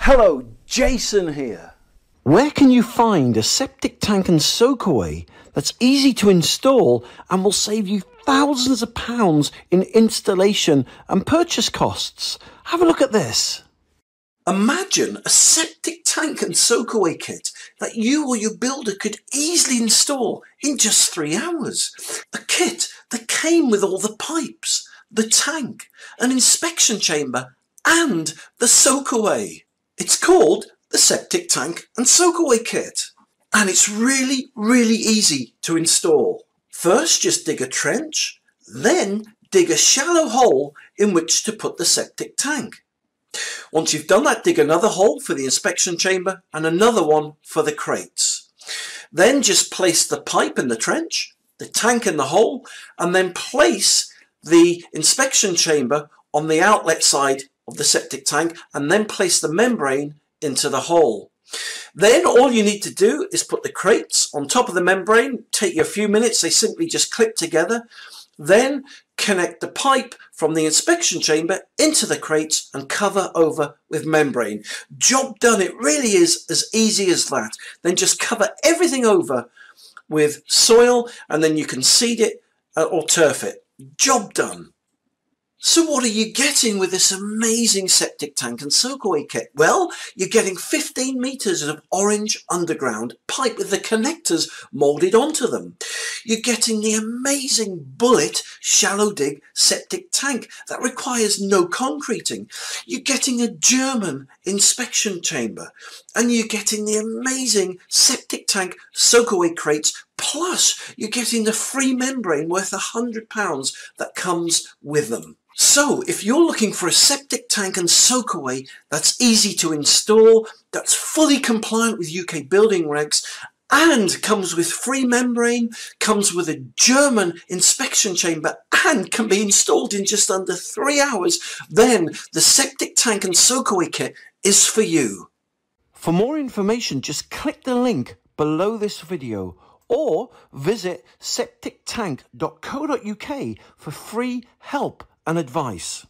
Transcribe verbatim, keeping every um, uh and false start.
Hello, Jason here. Where can you find a septic tank and soakaway that's easy to install and will save you thousands of pounds in installation and purchase costs? Have a look at this. Imagine a septic tank and soakaway kit that you or your builder could easily install in just three hours. A kit that came with all the pipes, the tank, an inspection chamber and the soakaway. It's called the Septic Tank and Soakaway Kit, and it's really, really easy to install. First, just dig a trench, then dig a shallow hole in which to put the septic tank. Once you've done that, dig another hole for the inspection chamber and another one for the crates. Then just place the pipe in the trench, the tank in the hole, and then place the inspection chamber on the outlet side of the septic tank, and then place the membrane into the hole. Then all you need to do is put the crates on top of the membrane. Take you a few minutes, they simply just clip together. Then connect the pipe from the inspection chamber into the crates and cover over with membrane. Job done. It really is as easy as that. Then just cover everything over with soil, and then you can seed it or turf it. Job done. So what are you getting with this amazing septic tank and soakaway kit? Well, you're getting fifteen metres of orange underground pipe with the connectors moulded onto them. You're getting the amazing bullet shallow dig septic tank that requires no concreting. You're getting a German inspection chamber, and you're getting the amazing septic tank soakaway crates. Plus, you're getting the free membrane worth one hundred pounds that comes with them. So, if you're looking for a septic tank and soakaway that's easy to install, that's fully compliant with U K building regs, and comes with free membrane, comes with a German inspection chamber, and can be installed in just under three hours, then the septic tank and soakaway kit is for you. For more information, just click the link below this video, or visit septic tank dot co dot U K for free help and advice.